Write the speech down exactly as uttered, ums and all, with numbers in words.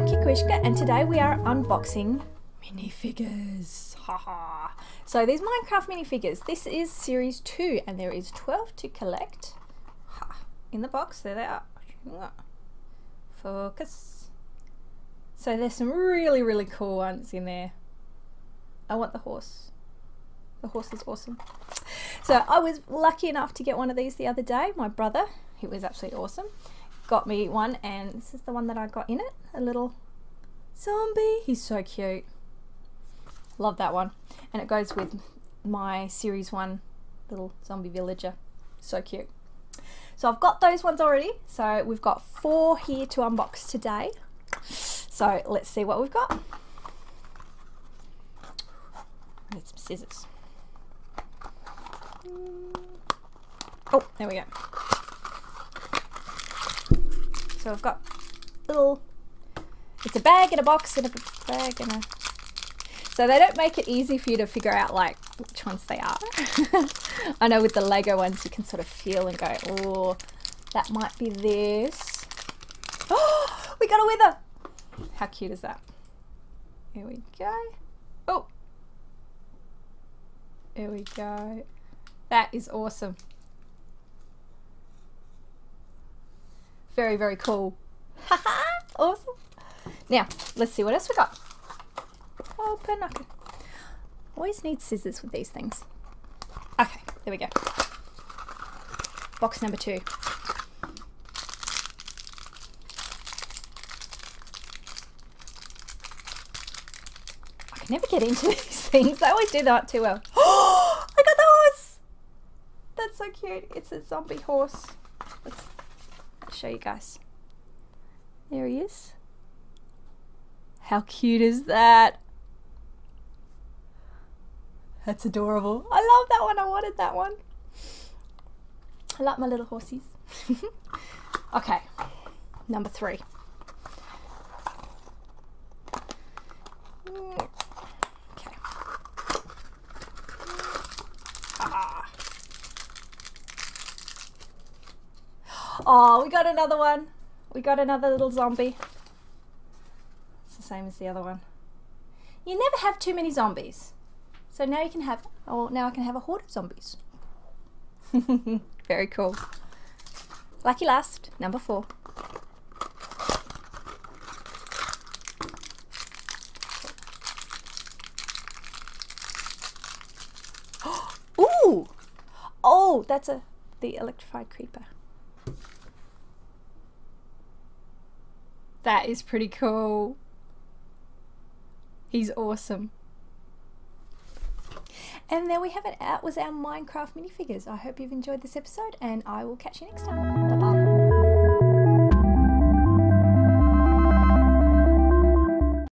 I'm Kikuishka and today we are unboxing minifigures. Haha. So these Minecraft minifigures, this is series two and there is twelve to collect. Ha. In the box, there they are. Focus. So there's some really, really cool ones in there. I want the horse. The horse is awesome. So I was lucky enough to get one of these the other day. My brother, he was absolutely awesome, got me one, and this is the one that I got in it. A little zombie. He's so cute. Love that one. And it goes with my series one little zombie villager. So cute. So I've got those ones already. So we've got four here to unbox today. So let's see what we've got. I need some scissors. Oh, there we go. So I've got little, it's a bag and a box and a bag and a, so they don't make it easy for you to figure out like which ones they are. I know with the Lego ones you can sort of feel and go, oh, that might be this. Oh, we got a wither. How cute is that? Here we go. Oh, there we go. That is awesome. Very, very cool. Haha, awesome. Now, let's see what else we got. Open, okay. Always need scissors with these things. Okay, there we go. Box number two. I can never get into these things. I always do that too well. Oh, I got the horse. That's so cute. It's a zombie horse. Let's show you guys. There he is. How cute is that? That's adorable. I love that one. I wanted that one. I like my little horsies. Okay, number three. Okay. Ah. Oh, we got another one. We got another little zombie. It's the same as the other one. You never have too many zombies. So now you can have, oh, now I can have a horde of zombies. Very cool. Lucky last, number four. Ooh! Oh, that's a, the electrified creeper. That is pretty cool. He's awesome. And there we have it. That was our Minecraft minifigures. I hope you've enjoyed this episode and I will catch you next time. Bye bye.